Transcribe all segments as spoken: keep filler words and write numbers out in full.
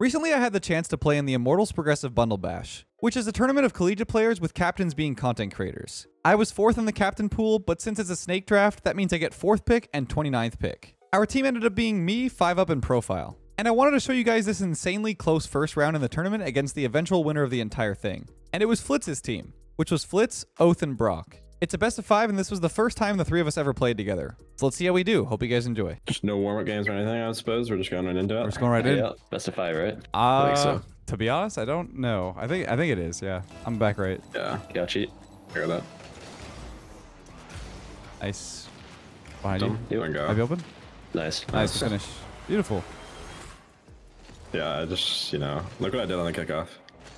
Recently, I had the chance to play in the Immortals Progressive Bundle Bash, which is a tournament of collegiate players with captains being content creators. I was fourth in the captain pool, but since it's a snake draft, that means I get fourth pick and twenty-ninth pick. Our team ended up being me, five up, and Profile. And I wanted to show you guys this insanely close first round in the tournament against the eventual winner of the entire thing. And it was Flitz's team, which was Flitz, Oath, and Brock. It's a best of five, and this was the first time the three of us ever played together. So let's see how we do. Hope you guys enjoy. Just no warm-up games or anything, I suppose. We're just going right into it. We're just going right in. Yeah, best of five, right? Uh, I think so. To be honest, I don't know. I think I think it is, yeah. I'm back right. Yeah, yeah, cheat. Figure that. Nice. Behind Dumb. you. You go. Have you open? Nice. Nice finish. Beautiful. Yeah, I just, you know, look what I did on the kickoff.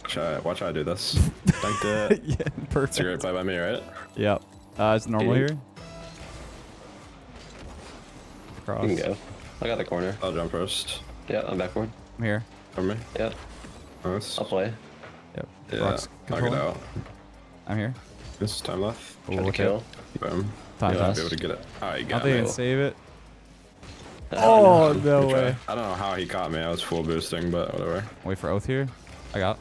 Watch how I, watch how I do this. Thank it. Yeah, perfect. It's a great play by me, right? Yep. Uh, it's normal Dude. here. Across. You can go. I got the corner. I'll jump first. Yeah, I'm backward. I'm here. For me? Yeah. Nice. I'll play. Yep. Yeah. Knock it out. I'm here. This is time left. Try to kill. It. Boom. Time yeah, left. Be able to get it. Oh, you got I think I can save it. Oh, no way. I don't know how he caught me. I was full boosting, but whatever. Wait for Oath here. I got.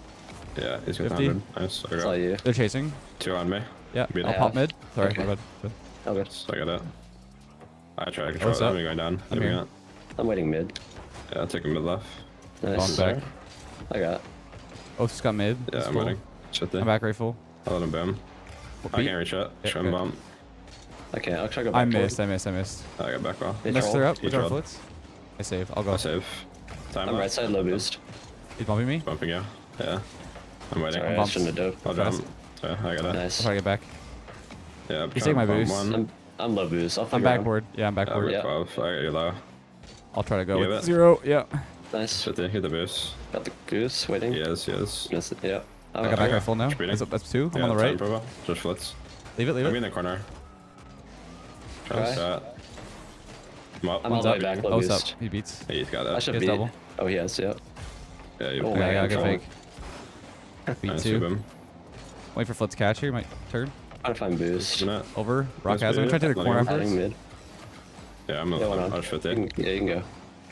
Yeah, he's got one hundred. Nice. I got you. They're chasing. Two on me. Yeah, I'll have. pop mid. Sorry, okay. my bad. Oh, good. So I got it. I try to control it. I'm going down. I'm, here. I'm waiting mid. Yeah, I'll take a mid left. Nice. Back. I got it. Oath's got mid. Yeah, That's I'm full. waiting. Shit I'm back right full. I'll let him boom. We'll I can't reach it. Yeah, Try and bump. Okay, I'll try to go back. I missed, forward. I missed, I missed. I got back well. They messed her up. He We're Flitz. I save. I'll go. I'll save. Time I'm left. right side low boost. He's bumping me? He's bumping you. Yeah. I'm waiting. Sorry, I shouldn't have doped. I'll jump. Yeah, I got it. Nice. I'll try to get back. Yeah, I'm You take my boost. I'm, I'm low boost. I'll I'm backward. Out. Yeah, I'm backward. Yeah, I'm yeah. I got you low. I'll try to go with zero. Yeah. Nice. Hit the boost. Got the goose. Waiting. Yes, yes. Miss it. Yeah. I got back right full now. That's two. I'm on the right. Just Flitz. Leave it, leave it. I'm in the corner. Try. I'm up. I'm all the way back. Low boost. He beats. Hey, he's got that. I should beat. Oh, he has. Yeah. Yeah, you okay, I got a fake. Beat two. Wait for Flitz catch here. My turn. I'll find boost. Over. Rock has him. Try to take the corner first. Yeah, I'm gonna push with it. Yeah, you can go.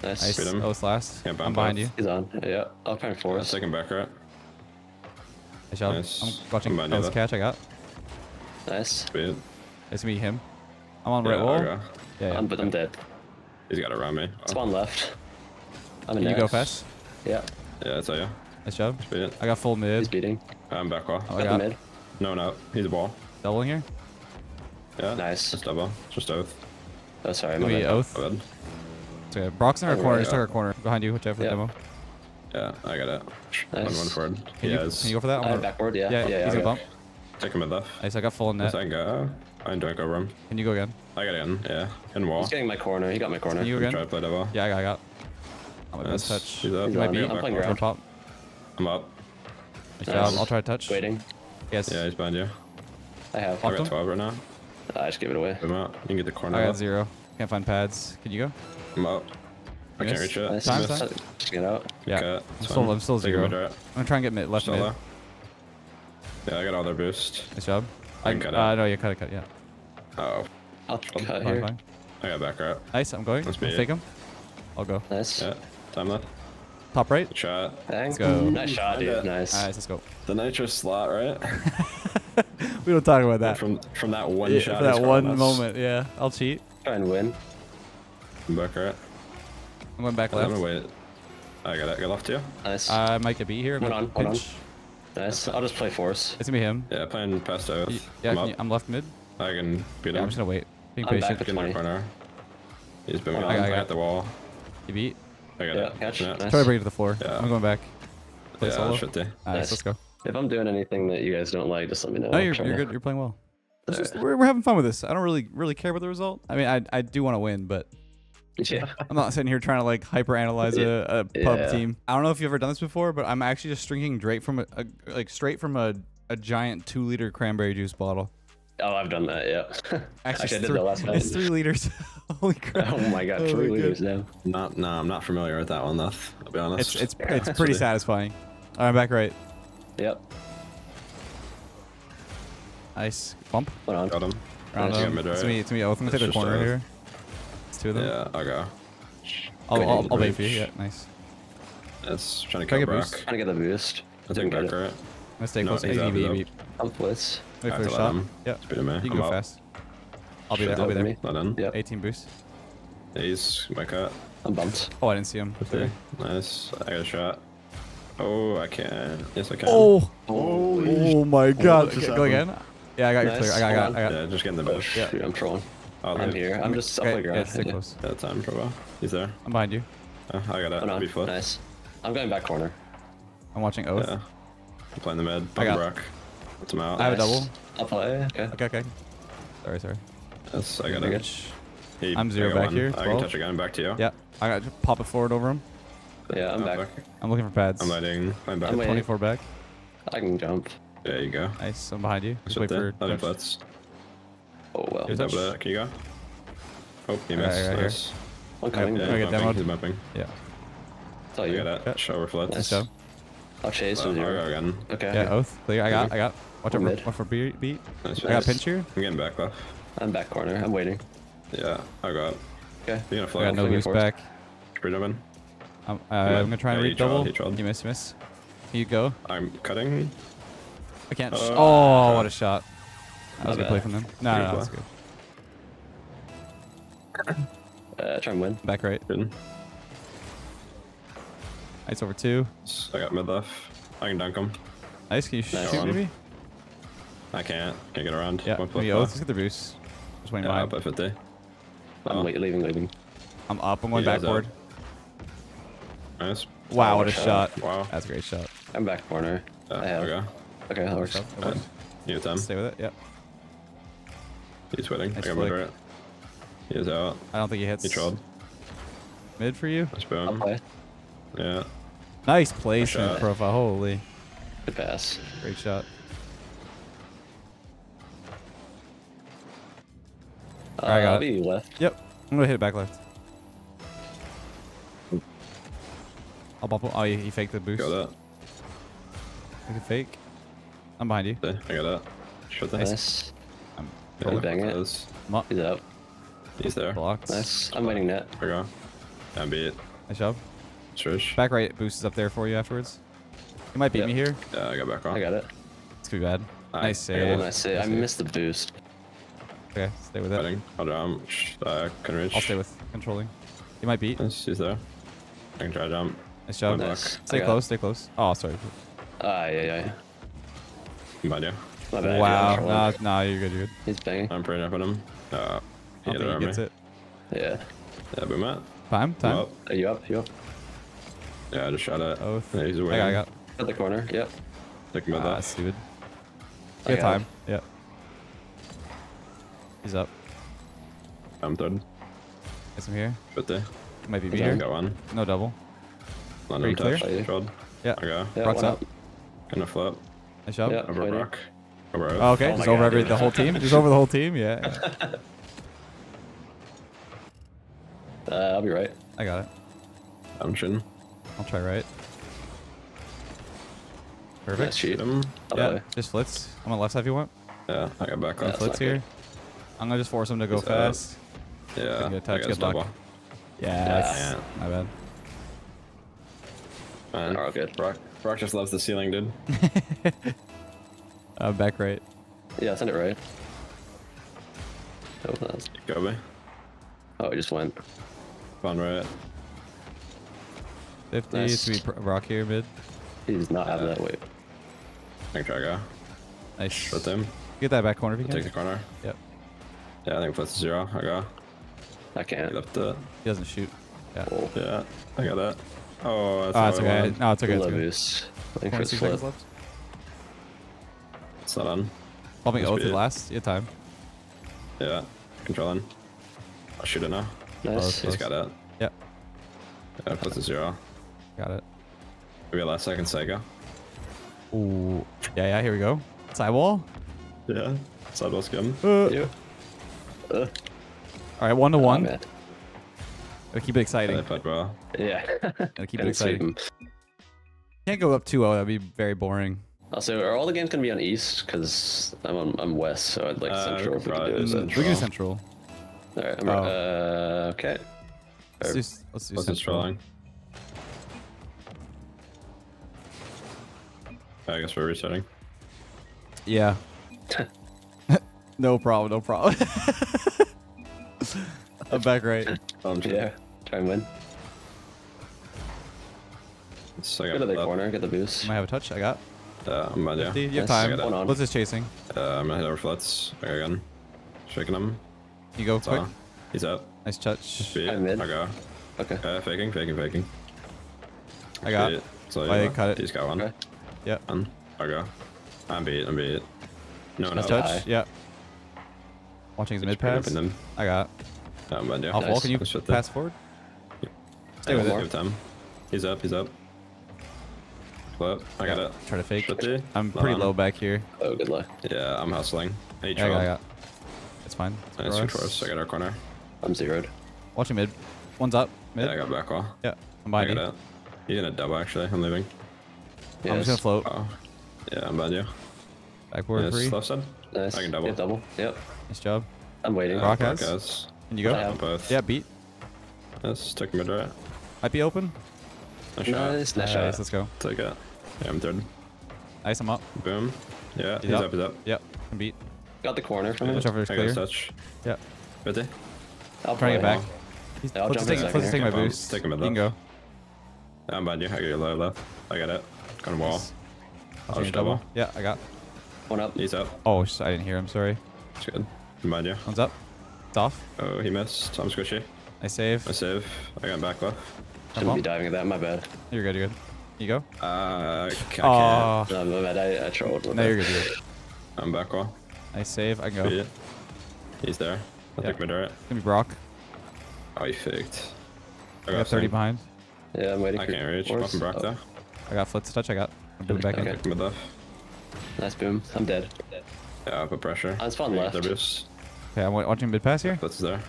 Nice. Nice. Oh, it's last. I'm behind you. He's on. Yeah, I'll find forest. Second back right. I shall. Nice. I'm watching Flitz catch. I got. Nice. It's gonna be him. I'm on right wall. Yeah, yeah. I'm, but I'm dead. He's got it around me. Spawn left. I'm in there. You go fast. Yeah. Yeah, that's all you. Nice job. I got full mid. He's beating. I'm back wall. Oh, I got the mid. No, no. He's a ball. Doubling here? Yeah. Nice. Just double. Just Oath. Oh, sorry. We Oath. Oh, it's okay. Brock's in our oh, corner. He's in our corner. Behind you. Watch out for yeah. the demo. Yeah, I got it. Nice. One forward. Can, you, can you go for that? I'm uh, backward, yeah. Yeah, yeah, yeah he's going to bump. Take him mid left. Nice. I got full in that. Yes, I go. I don't go room. Can you go again? I got in. Yeah. In wall. He's getting my corner. He got my corner. Can you go again? Try to play double. Yeah, I got. I got. I'm gonna nice. touch. He's up. He's Might be I'm playing ground. Pop. I'm up. Nice nice. Job. I'll try to touch. Waiting. Yes. Yeah, he's behind you. I have. I got twelve right now. Uh, I just give it away. I'm out. You can get the corner. I got up. zero. Can't find pads. Can you go? I'm out. I yes. can't reach it. Nice. Time, time. time. Just get out. Yeah. Okay. I'm, still, I'm still zero. I'm gonna try and get mid left mid. Low. Yeah, I got all their boost. Nice job. I, I can cut uh, it. No, you cut it, cut yeah. Uh oh. I'll cut here. Fine. I got back right. Nice. I'm going. Let's take him. I'll go. Nice. Yeah. Time left. Top right. Good shot. Thanks. Let's go. Nice shot, dude. Nice. All right, let's go. The nitro slot, right? We don't talk about that. From from that one yeah, shot. From that one us. moment, yeah. I'll cheat. Try and win. I'm back right. I'm going back left. I'm gonna wait. I got it. Go left too. Nice. I uh, might get beat here. Hold on. Hold on. Nice. I'll just play force. It's gonna be him. Yeah, playing past Oath. Yeah, I'm, you, I'm left mid. I can beat him. Yeah, I'm just gonna wait. Being I'm patient. Back in the corner. He's been I got, I got. at the wall. You beat. I got yeah, it. Catch. Nice. Try to bring it to the floor. Yeah. I'm going back. Play yeah, solo. Nice. Nice. Let's go. If I'm doing anything that you guys don't like, just let me know. No, you're, you're good. You're playing well. It's just, we're, we're having fun with this. I don't really really care about the result. I mean, I I do want to win, but yeah. I'm not sitting here trying to like hyper analyze yeah. a, a pub yeah. team. I don't know if you've ever done this before, but I'm actually just drinking Drake from a, a like straight from a a giant two liter cranberry juice bottle. Oh, I've done that, yeah. Actually, Actually I did that last night. It's three liters. Holy crap. Oh my god, oh three liters now. Not, no, I'm not familiar with that one, though. I'll be honest. It's, it's, it's pretty satisfying. All right, back right. Yep. Nice. Bump. Got him. Round up. Mid, right? It's me, it's me. Oh, I'm going to take the corner right here. It's two of them. Yeah, I'll go. I'll, I'll, I'll bait for you. Yeah, nice. That's trying to kill Brock. Boost? Trying to get the boost. I'll take back, right? Let's take close. I'm Flitz. Wait for a shot. Yeah. You can go fast. I'll be there. I'll be there. Not done. Yep. eighteen boost. Yeah, he's my cut. I'm bumped. Oh, I didn't see him. Okay. Nice. I got a shot. Oh, I can. Yes, I can. Oh. Holy oh my God. Go happened? Again. Yeah, I got nice. Your clear. I got. I got. I got. Yeah, just getting the bush. Yeah. I'm trolling. Oh, I'm here. I'm just. Okay. I'll figure yeah, out. Stay yeah. close. That time for a while. He's there. I'm behind you. Oh, I got it. I'll be Flitz. Nice. I'm going back corner. I'm watching Oath. Yeah. I'm playing the med. I got Brock. That's him out. I have nice. A double. I'll play. Okay. Okay. Okay. Sorry. Sorry. Yes, I got it. Hey, I'm zero back one. Here. twelve. I can touch a gun back to you. Yeah, I got to pop it forward over him. Yeah, I'm back. back. I'm looking for pads. I'm lighting. I'm back. I'm twenty-four back. I can jump. There you go. Nice. I'm behind you. Just wait there. For touch. Flitz. Oh well. Here's touch. That. Can you go? Oh, you missed. Right, right, nice. I'm coming. Yeah, yeah, I get demoed. Yeah. It's all you. I got that. Show or Flitz. Nice. So. I'll chase with you. Okay. Yeah, Oath. Clear. I got. I got. Watch over. Watch for beat. Beat. I got pinch here. I'm getting back left. I'm back corner. I'm waiting. Yeah, I got. Okay. You're gonna fly. I got no loose back. Should we in? I'm, uh, I'm gonna try and yeah, read double. Tried, you miss, miss. Here you go. I'm cutting. I can't. Uh, oh, what a shot! That was a good play from them. No, no, no, that's good. Uh, try and win. Back right. Good. Nice over two. I got mid left. I can dunk him. Nice. Can you shoot nice. Maybe? I can't. Can't get around. Yeah. Let's get the boost. Just waiting yeah, by fifty. I'm oh. leaving, leaving. I'm up. I'm going yeah, backward. Nice. Wow, oh, what a shot. shot. Wow. That's a great shot. I'm back corner. Yeah, I have. Okay. Okay, that works. It works. You have time. Stay with it, yep. He's waiting. Nice I got over it. He is out. I don't think he hits. He trolled. Mid for you. Nice boom. Yeah. Nice placement nice profile. Holy. Good pass. Great shot. Uh, I got it. Left. Yep. I'm gonna hit it back left. I'll bump him. Oh, he faked the boost. Got that. I can fake. I'm behind you. Yeah, I got that. Shut that. Nice. I'm yeah, bang it. Is. He's out. He's there. Blocked. Nice. I'm waiting net. There we go. I beat it. Nice job. Trish. Back right boost is up there for you afterwards. You might beat yep. me here. Yeah, I got back on. I got it. It's too bad. Right. Nice save. Nice save. I missed the boost. Okay, stay with it. Hold on, I can reach. I'll stay with controlling. You might beat. Nice, he's there. I can try to jump. Nice job. Nice. Stay close, stay close. Oh, sorry. Ah, uh, yeah, yeah. yeah. Bad, yeah. My bad. Wow. No, nah, nah, you're good, you're good. He's banging. I'm pretty up on him. Uh, he he gets it. Yeah. Yeah, boom out. Time, time. Up. Are you up? You up? Yeah, I just shot at. Oh, yeah, he's away. I got, I got. At the corner, yep. Thinking about ah, that. That's stupid. You got time. It. Yep. He's up. I'm third. Get some here. fifty. Might be here. Got one. No double. Not no touch. Yeah. Okay. Yeah, Brock's up. Gonna flip. Nice job. Yeah, over waiting. Brock. Over oh, okay. Oh, just over every, the whole team. Just over the whole team. Yeah. yeah. Uh, I'll be right. I got it. I'm shooting. I'll try right. Perfect. Nice shoot him. Yeah. Play. Just Flitz. I'm on the left side if you want. Yeah. I got back on. Yeah, Flitz here. Good. I'm gonna just force him to go he's fast. Out. Yeah. I'm gonna touch. Good luck. Yes. Yeah. My bad. Man, oh, good. Brock, Brock just loves the ceiling, dude. uh, back right. Yeah, send it right. Oh, that was... Go away. Oh, he just went. Fun right. fifty. Nice. Should be Brock here mid. He does not have yeah. that weight. I can try to go. Nice. With him. Get that back corner if you I'll can. Take the corner. Yep. Yeah, I think Flitz zero. I got. I can't. He left it. He doesn't shoot. Yeah. Oh. Yeah, I got that. Oh, that's, oh, that's okay. Wanted. No, it's okay. It's okay. twenty-six it's seconds left. It's not on. Bumping Oath at last. You have time. Yeah, controlling. I'll shoot it now. Nice. He's got it. Yep. Yeah, Flitz is zero. Got it. Maybe a last second psycho. Ooh. Yeah, yeah, here we go. Sidewall? Yeah. Sidewall skim. Uh. Yeah. Uh. All right, one to one. Oh, gotta keep it exciting. Yeah. yeah. Gotta keep it exciting. Can't go up two oh. That'd be very boring. Also, are all the games gonna be on East? Because I'm on, I'm West, so I'd like uh, Central. We can do Central. We can do Central. All right. I'm oh. right. Uh, okay. Let's do, let's do let's Central. I guess we're resetting. Yeah. No problem, no problem. I'm back right. Um, yeah, try and win. So I got Go to the left. corner, get the boost. I might have a touch, I got. Uh, I'm about, yeah. fifty, you have yes. time. Blitz is chasing. Uh, I'm gonna hit over Flitz. I got a gun. Shaking him. You go quick. On. He's up. Nice touch. I'm in. I go. Okay. Uh, faking, faking, faking. I got it. So I yeah. cut it. He's got one. Okay. Yeah. One. I go. I'm beat. I'm beat. No, nice no. touch. Yeah. Watching his mid pass. I got. Um, yeah. Off nice. wall. Can you pass there. forward? Yeah. Stay with it. Give time. He's up. He's up. Flip. I yeah. got it. Try to fake. fifty. I'm pretty um, low back here. Oh, good luck. Yeah, I'm hustling. Hey, yeah, I got, I got. It's fine. It's nice for us. I got our corner. I'm zeroed. Watching mid. One's up. Mid. Yeah, I got back wall. Yeah. I'm behind you. He's in a double, actually. I'm leaving. Yes. I'm just gonna float. Oh. Yeah, I'm bad, yeah. Backboard yes, free. Left side. Nice. I can double. Yeah, double. Yep. Nice job. I'm waiting. Brock has. Brock has. Can you go? I have. Both. Yeah, beat. Let's take mid right. Might be open. Nice, nice shot. Nice shot. Nice, let's go. Take it. Yeah, I'm third. Nice, I'm up. Boom. Yeah, he's, he's up. up, he's up. Yep, can beat. Got the corner from him. I got his touch. Yep. fifty. I'll try to get back. He's, yeah, I'll let's jump take, let's take my boost. Take him you can go. I'm behind you. I got your low left. I got it. Got a wall. I'll just double. double. Yeah, I got. One up. He's up. Oh, I didn't hear him. Sorry. It's good. I'm behind you. One's up. It's off. Oh, he missed. I'm squishy. I save. I save. I got back left. Shouldn't be diving at that. My bad. You're good. You're good. You go. Uh, I can't. Oh. No, my bad. I, I trolled. No, bit. you're good. You're good. I'm back wall. I save. I go. He's there. I yep. think we're there. It's gonna be Brock. Oh, he faked. I, I got thirty behind. Yeah, I'm waiting. I can't reach. I'm from Brock oh. though. I got Flitz touch. I got. I'm boom back okay. in. Left. Nice boom. I'm dead. Yeah, I put pressure. I'm spawned left. Okay, I'm watching mid pass here. Flitz is there.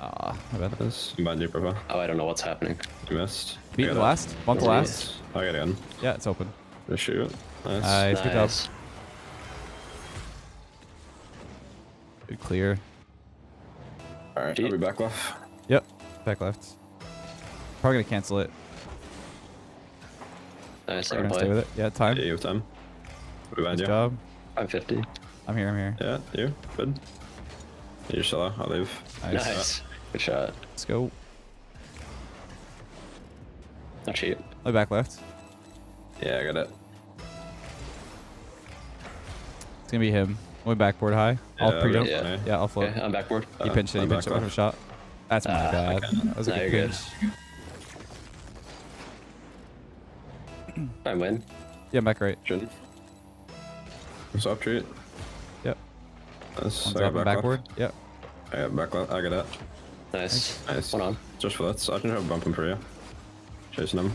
Ah, I bet this. I'm behind profile. Oh, I don't know what's happening. You missed. Beat the last. Bump the last. I got in. Yeah, it's open. Just shoot. Nice. Nice. Good job. Good clear. Alright, I'll be back left. Yep, back left. Probably gonna cancel it. Nice, I'm gonna stay with it. Yeah, time. Yeah, you have time. What about you? Good job. I'm fifty. I'm here, I'm here. Yeah, you. Good. You're solo, I'll leave. Nice. nice. Good shot. Let's go. Not cheap. Way back left. Yeah, I got it. It's gonna be him. Way backboard high. Yeah, I'll pre-jump. Yeah. yeah, I'll float. Okay, I'm backboard. You uh, pinch it, you pinch it. What a shot. That's my uh, bad. Okay. That was a no, good pinch. Good. I win. Yeah, I'm back right. Shouldn't. What's up, treat? Yep. Nice. One's I got back backward. Left. Yep. I got back left. I got it. Nice. Thanks. Nice. One on. Just for that. I didn't have a bump him for you. Chasing him.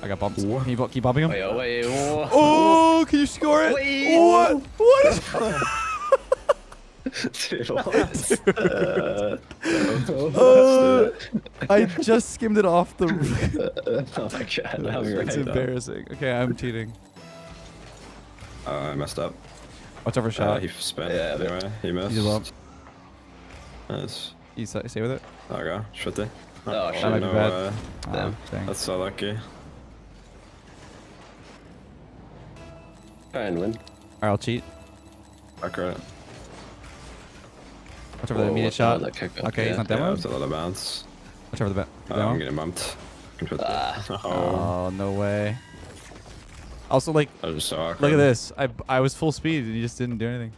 I got bumps. What? Can you keep bumping him? Wait, oh, wait, oh. oh, can you score it? Wait. What? What is Dude, what? uh, uh, I just skimmed it off the. Oh my god, that was right embarrassing. Though. Okay, I'm cheating. Uh, I messed up. What's over shot? Uh, he spent. Yeah, anyway, he missed. He's up. Nice. You stay with it. There we go. fifty. Oh, oh shit. That no, uh, Damn. Dang. That's so lucky. Try and win. Alright, I'll cheat. Back right. Watch over oh, the immediate shot. That okay, yeah. he's not demoed. Yeah, that's a lot of bounce. Watch over the back. Oh, I'm getting bumped. Ah. Oh. oh, no way. Also, like, that was so awkward. Look at this. I I was full speed and you just didn't do anything.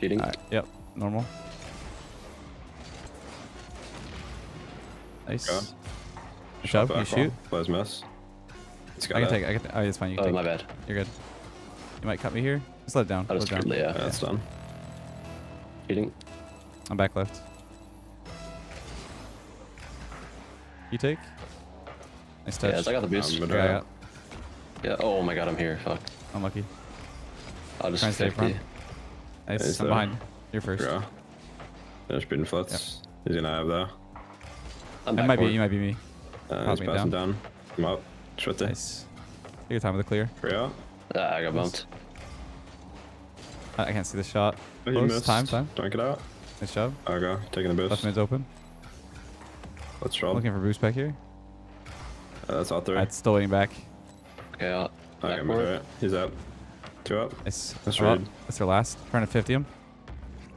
Cheating? Right. Yep, normal. Nice. Go. Shove, you shoot. Close mess. It's got I can take it. I can oh, it's fine. You can oh, take my bad. It. You're good. You might cut me here. Just let it down. Let it down. Yeah, yeah, that's done. Cheating. I'm back left. You take? Nice touch. Yeah, I got the boost. Um, yeah, I got. yeah, oh my god, I'm here. Fuck. I'm lucky. I'll just try and stay front. Nice. Hey, I'm behind. You're first. Yeah. There's been Flitz. Yep. He's gonna have that. I'm it might be, you might be me. Uh, he's me passing down. down. I'm up. fifty. Nice. Take your time with the clear. Yeah. Ah, I got bumped. I can't see the shot. You missed. Time, time. Don't get out. Nice job. I go. Taking the boost. Left mid's open. Let's roll. Looking for boost back here. Uh, that's all three. It's still waiting back. Okay, I'll, Okay, I'm gonna do it. He's up. Two up. Nice. That's right. That's their last. Trying to fifty him.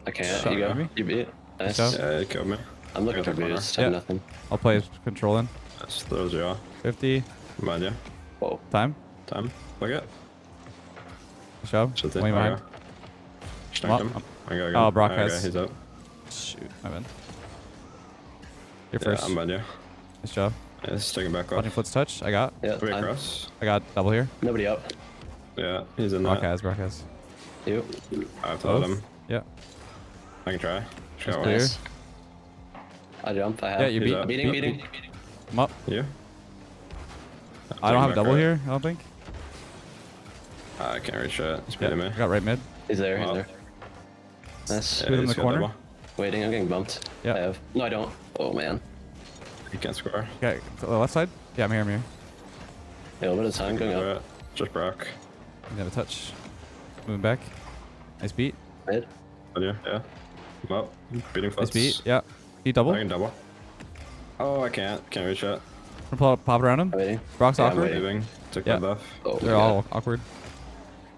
Okay, uh, you got me. You beat it. Nice. Yeah, you killed me. I'm looking for boost. Yeah. Nothing. I'll play control in. That's those are all. fifty. Mind you. Whoa. Time. Time. Look it. Good job. Should way behind. Well, him. I gotta go. Oh, Brock has. He's up. Shoot. I'm in. You're first. Yeah, I'm mind you. Nice job. Yeah, let's take him back off. Watching Flitz touch. I got. Yeah, we cross. I got double here. Nobody up. Yeah, he's in Brock that. Has, Brock has. You. I've thought him. Yeah. I can try. Try nice. I jump. I have. Yeah, you beat. Up. Beating, beating, beating. I'm up. Yeah. I'm I don't have double right. here. I don't think. Uh, I can't reach that. He's beating yeah, me. I got right mid. He's there. He's there. Nice. Yeah, in the corner. Waiting. I'm getting bumped. Yeah. I have. No, I don't. Oh man. He can't score. Okay. To the left side. Yeah, I'm here. I'm here. Yeah, a little bit of time going up. Just Brock. Never touch. Moving back. Nice beat. Mid. Oh, yeah. Yeah. Well, beating Flitz. Nice beat. Yeah. He double. I can double. Oh, I can't. Can't reach that. I'm gonna pop around him. Waiting. Brock's yeah, awkward. Waiting. Took yeah. my buff. Oh, they're all God. Awkward.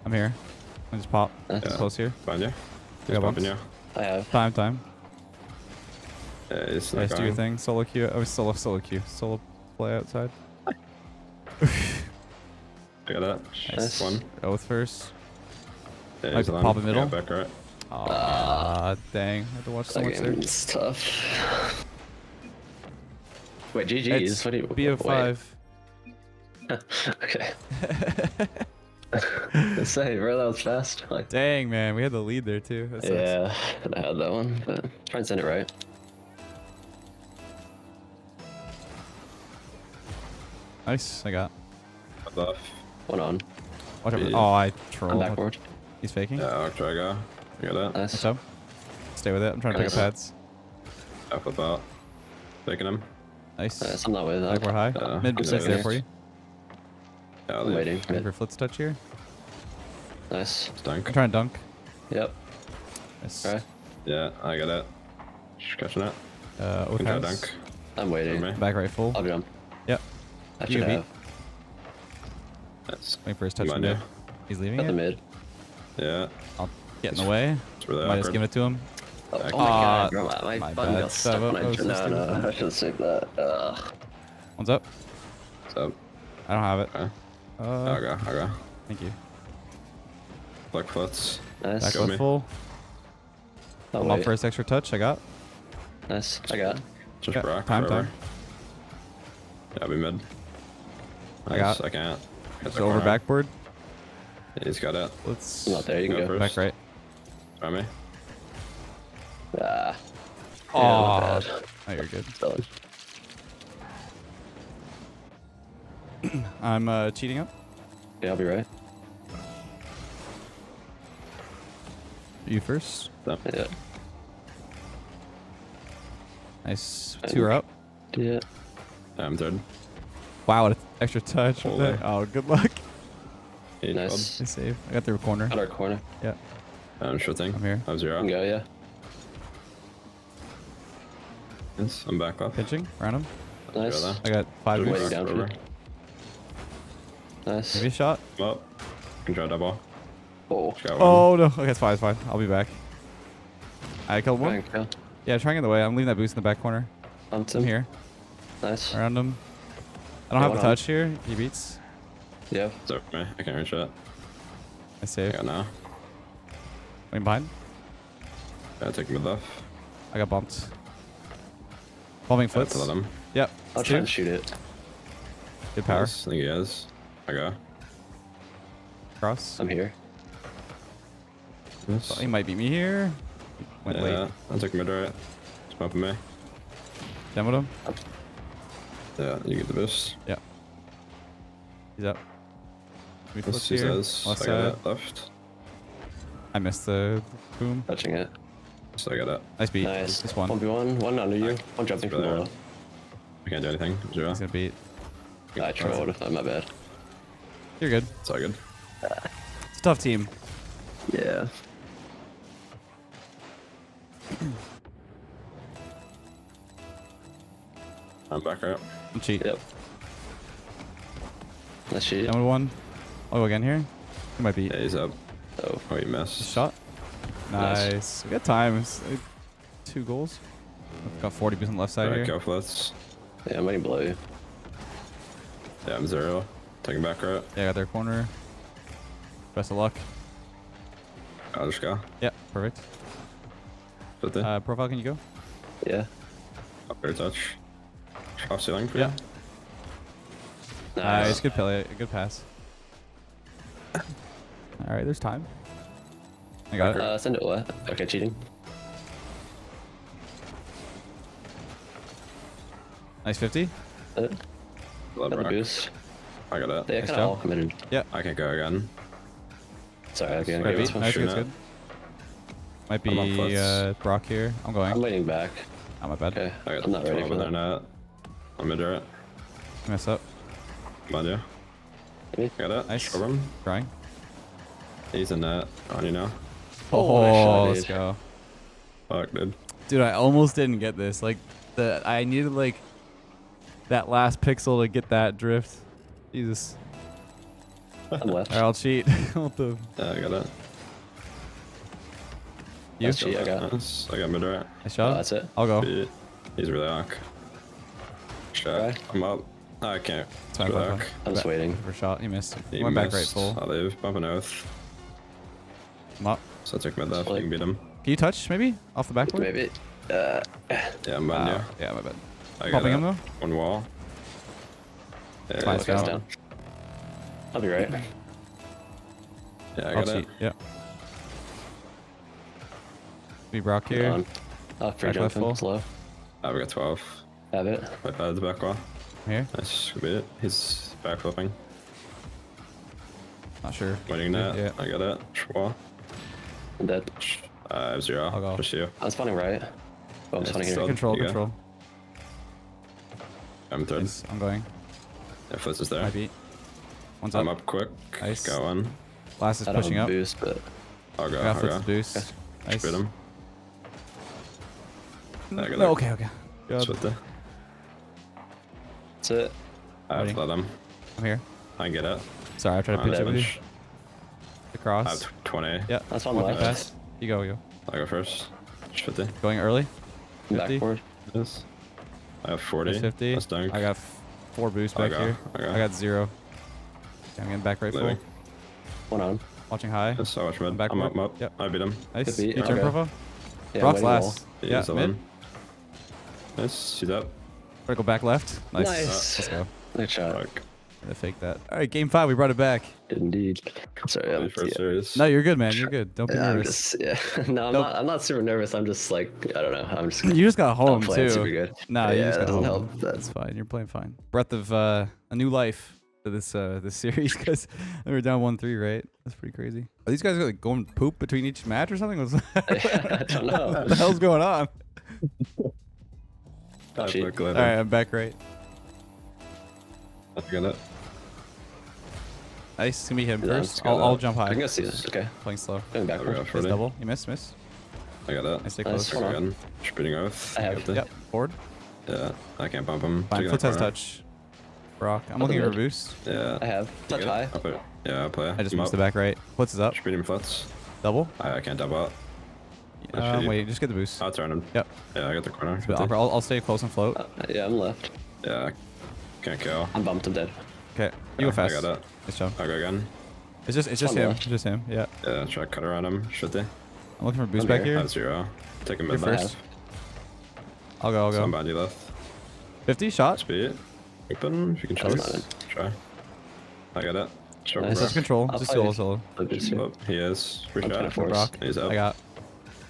I'm here. I just pop. Nice. Yeah. Close here. Find you. He's bumping you. I have. Time. Time. Yeah, it's nice. Do your thing. Solo queue. Oh, solo. Solo queue. Solo play outside. I got that. Nice. Nice. One. Oath first. Yeah, like pop in middle. Yeah, back right. Ah, uh, dang. I had to watch so much there. It's tough. Wait, G G is funny. B O five. Okay. Let's say, bro, that was fast. Like, dang, man. We had the lead there, too. That yeah, and I had that one, but try and send it right. Nice. I got. One on. Watch out. Oh, I trolled. I'm backward. He's faking. Yeah, I'll try to go. You got that? Nice. Up? Stay with it. I'm trying nice. To pick up pads. Up about. Taking him. Nice. Nice. I'm not with that. Like we're high. Uh, mid was there for you. Yeah, I'm waiting. Waiting for Flitz touch here. Nice. Dunk. I'm trying to dunk. Yep. Nice. Right. Yeah, I got it. Just catching it. Uh, Oath has. Dunk. I'm waiting. Back right full. I'll jump. Yep. I should have. That's waiting for his touch. Mid. He's leaving got it. The mid. Yeah. I'll get in the way. Really might awkward. Just give it to him. Oh, oh my god, bro, my, my, my button bad. Got stuck when I no, no, no, I shouldn't stick that. Ugh. One's up. What's up? I don't have it. Okay. Uh, I'll go, I'll go. Thank you. Black Flitz. Nice. Back foot full. Oh, I'm wait. Up for his extra touch, I got. Nice, I got. Just got Brock. Time, forever. Time. Yeah, I'll be mid. Nice. I got. I can't. It's over backboard. He's got it. Let's. I'm not there. You can go, go. Back right. Try me. Ah. Oh. Yeah, oh, you're good. I'm uh, cheating up. Yeah, I'll be right. You first. No. Yeah. Nice. Two are up. Yeah. I'm third. Wow, what an extra touch. Right oh, good luck. Hey, nice. I save. I got through a corner. Got our corner. Yeah. Um, sure thing. I'm here. I was zero. You can go, yeah. Yes, I'm back off. Pitching, random. Nice. I got five minutes. Nice. Maybe a shot. Well, can try double. Oh. Oh no. Okay, it's fine. It's fine. I'll be back. I killed one. Kill. Yeah, trying in the way. I'm leaving that boost in the back corner. I'm here. Nice. Around him. I don't no, have the touch on. Here. He beats. Yeah. It's over me. I can't reach that. I save. I got now. Wait behind. Yeah, I take him off. I got bumped. Bombing Flitz. Let him. Yep. I'll try and shoot it. Good power. Yes, I think he has. I go. Cross. I'm here. Yes. He might beat me here. Went yeah, late. I'll take mid right. He's bumping me. Demoed him. Yeah, you get the boost. Yeah. He's up. He says, left, side. Left. I missed the boom. Touching it. So I got it. Nice beat. Nice. This one. one v one. One under you. I'm jumping from the I can't do anything. Zero. He's gonna beat. No, I trolled. Oh, my bad. You're good. It's all good. It's a tough team. Yeah. I'm back up. I'm cheating. Yep. Let's shoot. Number one. Oh, again here? He might be. Yeah, he's up. Oh, oh, he missed. Shot. Nice. nice. Good times. Two goals. I've got forty percent left side right, here. Go Flitz. Yeah, I'm waiting below you. Yeah, I'm zero. Taking back right. Yeah, I got their corner. Best of luck. I'll just go. Yeah, perfect. Uh, profile, can you go? Yeah. Up air touch. Off ceiling for yeah. you. Nice. Nice. Good play. Good pass. All right, there's time. I got uh, it. Uh, send it away. Okay, cheating. Nice fifty. Uh, got the boost. I got it. They nice kind of all committed. Yeah. I can go again. Sorry, I can't go. Nice, that's good. Might be uh, Brock here. I'm going. I'm waiting back. Oh, my bad. Okay. I got I'm not ready for that. Now. I'm gonna do it. Mess up. Come on, yeah. I got it. Nice. Him. Crying. He's in that. On you now. Oh, oh nice shot, let's go. Fuck, dude. Dude, I almost didn't get this. Like, the I needed like that last pixel to get that drift. Jesus. I'm left. All right, I'll cheat. What the? Yeah, I got it. You? That's cheat, I got. Nice. I got mid right. Nice shot. Oh, that's it. I'll go. He, he's really arc. Shot. Okay. I'm up. Oh, I can't. It's really I'm back. Just waiting. For shot. He missed. He went missed. Back right full. I'll leave. Bump an oath. I'm up. So I took mid left. You can beat him. Can you touch maybe? Off the backboard? Maybe. Uh, yeah, I'm bad. Uh, yeah, my bad. I got him though. One wall. Yeah, nice guys down. I'll be right. Yeah, I got it. Yeah. Be Brock here. Oh, free jump in. Slow. Ah, we got twelve. Have it. Right by the back wall. Here. Nice. Could be it. He's backflipping. Not sure. Waiting that. Yeah. I got it. Wall. I'm dead. I have zero. I'll go. Just you. I'm spawning right. Oh, I'm yeah, spawning here. Control, you control. Go. I'm third. Nice. I'm going. Yeah, Flitz is there. I beat. One's up. I'm up quick. Nice. Got one. Last is pushing up. Boost, but... I'll go. I got Flitz I'll go. Boost. Okay. Nice. Bit him. No, okay, okay. That's it. I have to let him. I'm here. I can get it. Sorry, I tried to pitch over you. The cross. I have twenty. Yeah, that's on the left. You go, you go. I go first. fifty. Going early. fifty. Backboard. Yes. I have forty. That's fifty. That's dunk. I got four boosts back here. I got, I got zero. Okay, I'm getting back right full. One on him. Watching high. Yes, I watch mid. I'm up, I'm up. Yep. I beat him. Nice. You turn profile. Brock's last. Yeah, mid. Nice, she's up. Vertical back left. Nice. Nice. Let's go. Good shot. I'm gonna fake that. All right, game five. We brought it back. Indeed. Sorry, I'm first serious. No, you're good, man. You're good. Don't be yeah, nervous. I'm just, yeah. No, I'm nope. not. I'm not super nervous. I'm just like, I don't know. I'm just. You just got home I'm too. Super good. No, you yeah, just got home. Help. That's fine. You're playing fine. Breath of uh, a new life to this uh, this series because we were down one three, right? That's pretty crazy. Are these guys like going poop between each match or something? I don't know. What the hell's going on? Alright, I'm back right. I got it. Nice, it's gonna be him yeah, first. I'll, I'll jump high. I can go see this. Okay. Playing slow. Going back right. Nice double. You missed, miss. I got that. I stay close. Nice. Again. Spinning off. I have. Yep. Forward. Yeah. I can't bump him. Fine. Flitz has touch. Brock. I'm looking for a boost. Yeah. I have. Touch high. I'll put, yeah, I'll play. I just missed the back right. Flitz is up. Spinning Flitz. Double. I, I can't double out. Uh, wait, just get the boost. I'll turn him. Yep. Yeah, I got the corner. I'll, I'll, I'll stay close and float. Uh, yeah, I'm left. Yeah, can't go. I'm bumped. I'm dead. Okay, you yeah, go fast. I got it. Nice job. I'll go again. It's just, it's just him. Left. Just him. Yeah. Yeah, try to cut around him. Should they? I'm looking for a boost I'm back here. here. I have zero. Take a mid first. I'll go. I'll go. Somebody left. fifty shot. Speed. Open. If you can try. Try. I got it. Sure, nice. Just control. I'll just solo. Solo. He is. Free shot. He's up. I got.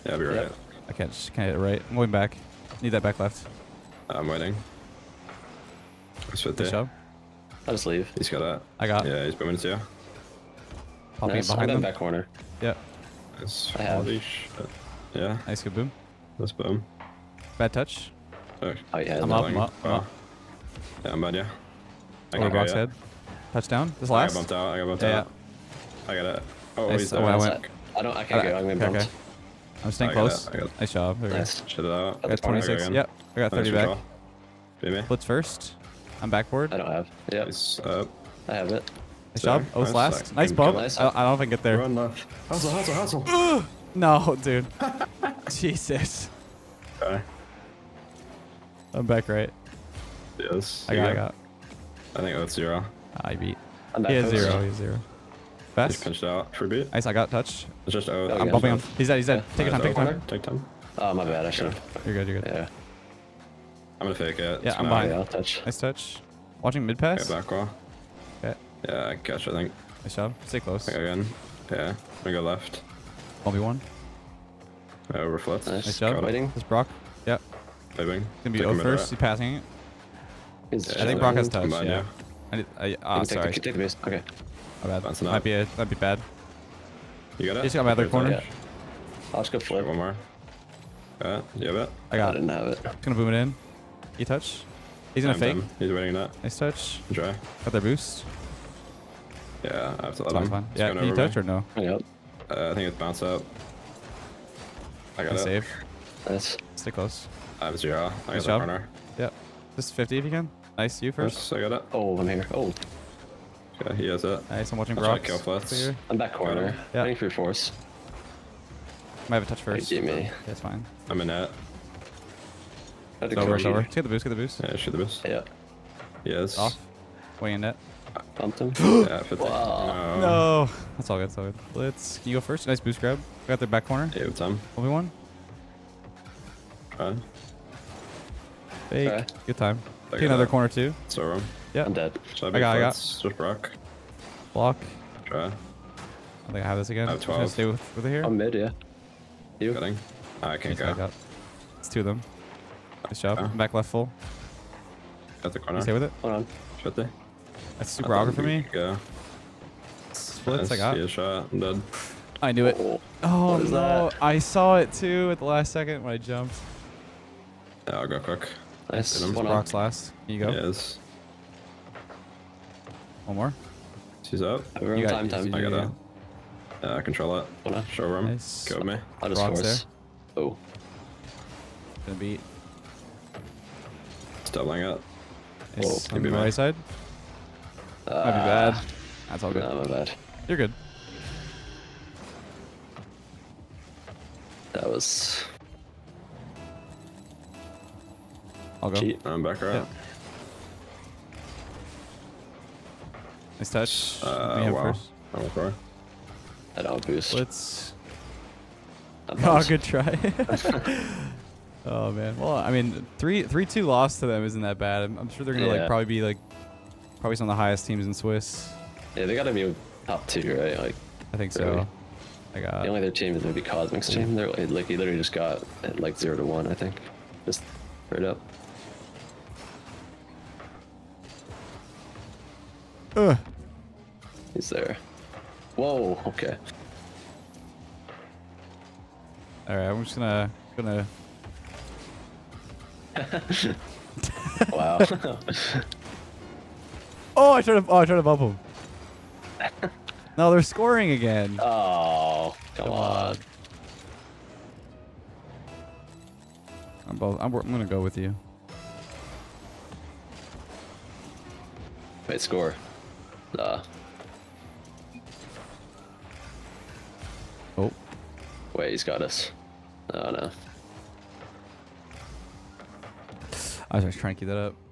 Yeah, I'll be right. Yep. I can't, just can't hit it right. I'm going back. Need that back left. I'm waiting. That's what they. I'll just leave. He's got that. I got. Yeah, he's booming too. I'll nice. Be behind him. Back corner. Yeah. That's I have. Shit. Yeah. Nice, good boom. That's boom. Bad touch. Oh, oh yeah. I'm up, I'm up, I'm up. Yeah, I'm bad, yeah. I got Brock's head. Touchdown. This last. I got bumped out. I got bumped yeah. out. I got it. Oh, nice. He's oh, I went. I don't, I can't I, go. I'm going okay, bumped. Okay. I'm staying I close. Got nice job. There nice. Go. Shut it out. I got twenty-six. I got yep. I got thirty back. Flitz first. I'm backboard. I don't have. Yep. Nice. Uh, I have it. Nice job. Oath last. Nice bump. I, I don't think I get there. Run left. Hustle, hustle, hustle. Ugh. No, dude. Jesus. Okay. I'm back right. Yes. I got, yeah. I got. I think Oath's zero. I beat. He has zero. He has zero. Fast. He's punched out. Free beat. Nice. I got touch. It's just Oath. I'm bumping him. He's dead. He's dead. Take your time. Take your time. Take time. Oh, my bad. I should have. You're good. You're good. Yeah. I'm gonna fake it. Yeah, I'm behind. Yeah, touch. Nice touch. Watching mid pass. Yeah, back wall. Okay. Yeah, I catch, I think. Nice job. Stay close. Again. Yeah. I'm gonna go left. one v one. Yeah, over Flitz. Nice, nice job. Waiting. It's Brock. Yep. Living. It's gonna be Oath first. He's passing it. He's I think Brock has touch. Combined, yeah. yeah. I did, I, uh, sorry. Take the, take the base. Okay. My bad. That's might be it. That'd be bad. You got it? He's got my other corner. Yeah. I'll just go flip. One more. Got it. You have it? I got it. I didn't have it. Just gonna boom it in. You touch. He's gonna I'm fake. Done. He's waiting that. Nice touch. Dry. Got their boost. Yeah, I have to let That's him. Fine. Yeah, can you touch me. Or no? Yep. Uh, I think it's bounce up. I got can it. Save. Nice. Stay close. I have zero. I nice got the corner. Yep. Just fifty if you can. Nice, you first. Yes, I got it. Oh, I'm here. Oh. Yeah, he has it. Nice, I'm watching Brock. I'm back corner. Yeah. Waiting for your force. Might have a touch first. Hey, get me. That's yeah, fine. I'm in that. It's over, it's over. Just get the boost, get the boost. Yeah, shoot the boost. Yeah. Yes. Off. Way in net. Pumped him. Yeah, wow. No. no. That's all good, that's all good. Let's, can you go first? Nice boost grab. We got their back corner. Yeah, what's on? one v one. Try. Fake. Try. Good time. Take another out. Corner too. It's over. Yeah. I'm dead. I, I got, I got. Just rock. Block. Try. I think I have this again. I have twelve. I stay with, with it here. I'm mid, yeah. You? Cutting. Oh, I can't go. It's two of them. Nice job. Yeah. Back left full. Got the corner. You stay with it. Hold on. Shot there. That's super awkward for me. Go. Splits. Nice. I got. Yeah, shot. I'm dead. I knew it. Oh, oh no! That? I saw it too at the last second when I jumped. Yeah, I'll go quick. Nice. Brock's last. You go. Yes. One more. She's up. You got time. time. I got that. Yeah, I control it. Hold on. Show room. Nice. Go with me. I just Brock's there. Oh. Gonna beat. Doubling up. Nice. On the right side? Uh, Might be bad. That's all good. No, my bad. You're good. That was... I'll go. Cheat. I'm back around. Yeah. Nice touch. Uh, wow. First. I'm okay. I don't boost. Let's... Oh, good try. Oh man. Well, I mean, three three two loss to them isn't that bad. I'm, I'm sure they're gonna yeah. like probably be like probably some of the highest teams in Swiss. Yeah, they gotta be top two, right? Like I think really. so. I got the only other team is maybe Cosmic's team. They're like he literally just got at like zero to one, I think. Just right up. Uh. He's there. Whoa. Okay. All right. I'm just gonna gonna. Wow. Oh, I tried to oh, I tried to bump him. No, they're scoring again. Oh, come, come on. on. I'm both. I'm, I'm gonna go with you. Wait, score. Nah. Oh. Wait, he's got us. Oh no. I was just trying to keep that up.